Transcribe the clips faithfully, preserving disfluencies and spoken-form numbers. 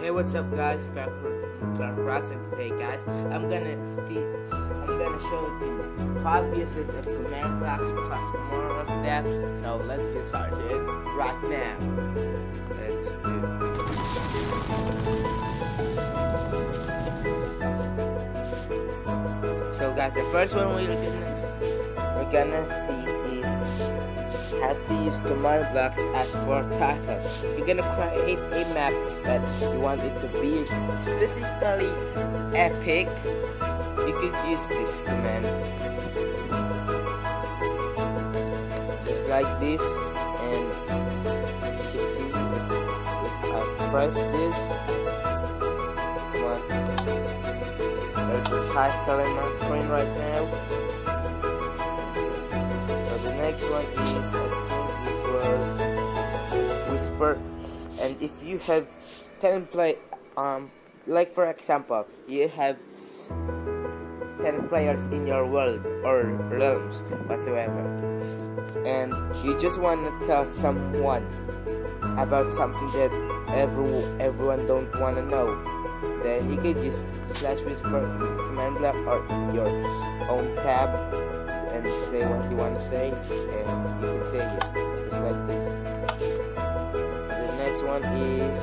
Hey, what's up, guys? Clark Rocks, and today, guys, I'm gonna the I'm gonna show the five uses of command blocks plus more of that. So let's get started right now. Let's do. So, guys, the first one we're gonna we're gonna see is how to use command blocks as for title. If you're gonna create a map that you want it to be specifically epic, you could use this command. Just like this, and as you can see, if, if I press this, come on, there's a title in my screen right now. Next one is, I think this was Whisper, and if you have ten play, um, like for example, you have ten players in your world or realms whatsoever, and you just want to tell someone about something that everyone, everyone don't want to know, then you can use slash whisper command block or your own tab and say what you want to say, and you can say it just like this. The next one is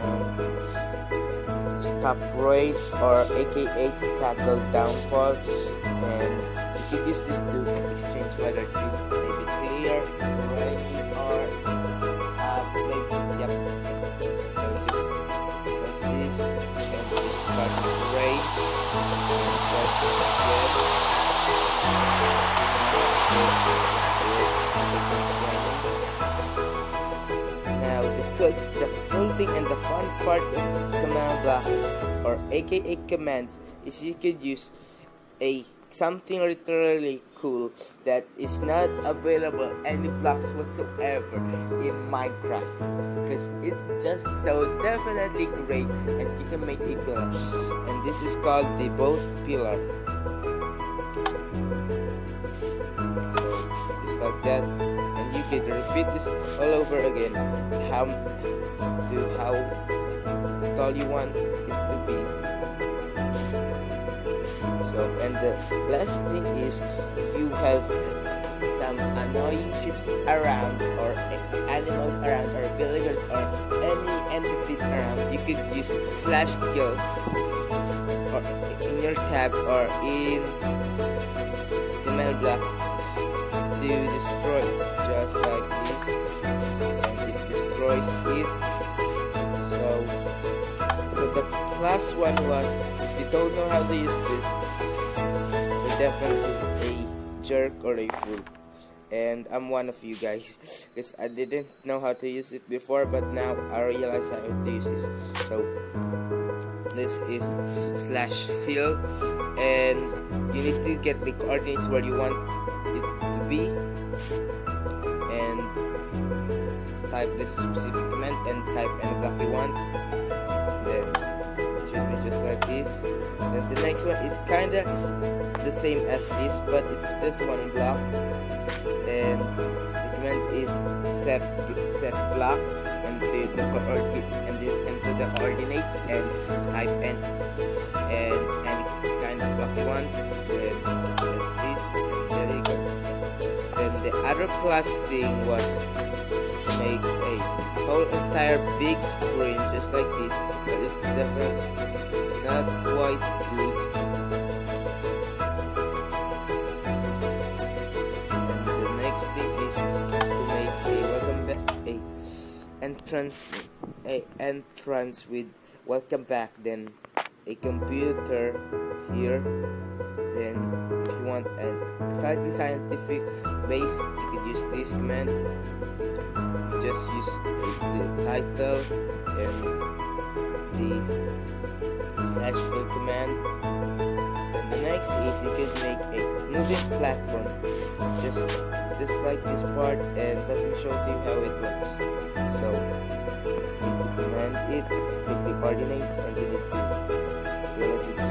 um, stop raid, or aka to tackle downfall, and you can use this to exchange whether you maybe clear, ready, or uh, maybe yep. So just press this and it starts to raid, and press this again. Now the good, the cool thing and the fun part of command blocks or aka commands is you could use a something literally cool that is not available any blocks whatsoever in Minecraft, because it's just so definitely great, and you can make a pillar, and this is called the Boat Pillar. Like that, and you can repeat this all over again. How to how tall you want it to be. So, and the last thing is, if you have some annoying ships around, or animals around, or villagers, or any entities around, you could use slash kill, or in your tab, or in command block, to destroy it, just like this, and it destroys it. So, so the plus one was, if you don't know how to use this, you're definitely a jerk or a fool, and I'm one of you guys, because I didn't know how to use it before, but now I realize how to use this. So this is slash field, and you need to get the coordinates where you want it be, and type this specific command and type any block you want. Then it should be just like this. Then the next one is kinda the same as this, but it's just one block. And the command is set set block and the, the and the, into the coordinates and type n and any kind of block you want. Then there's this, and there you go. The other plus thing was make a whole entire big screen just like this, but it's definitely not quite good. And the next thing is to make a welcome back a entrance a entrance with welcome back, then a computer here. Then if you want a slightly scientific base, you could use this command. You just use the title and the slash fill command. And the next is you could make a moving platform, just just like this part, and let me show you how it works. So you need to command it, take the coordinates, and you need to fill it with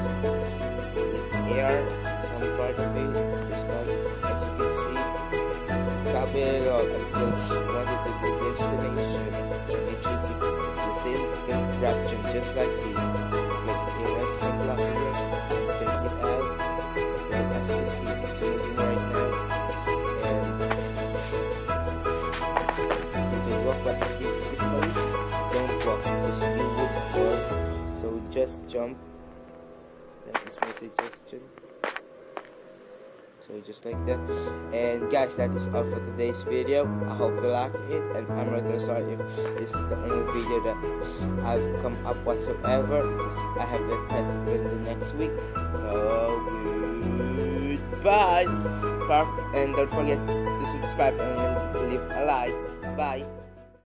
air, some part of it, just like as you can see, copy it all until you want it to the destination, and it should be the same control. construction just like this. Place a redstone block here, take it out, and as you can see, it's moving right now. And you can walk that speed simply. Don't walk because you would fall. So just jump. That is my suggestion. So just like that. And guys, that is all for today's video. I hope you like it, and I'm really sorry if this is the only video that I've come up whatsoever. I have the test in the next week. So goodbye, and don't forget to subscribe and leave a like. Bye.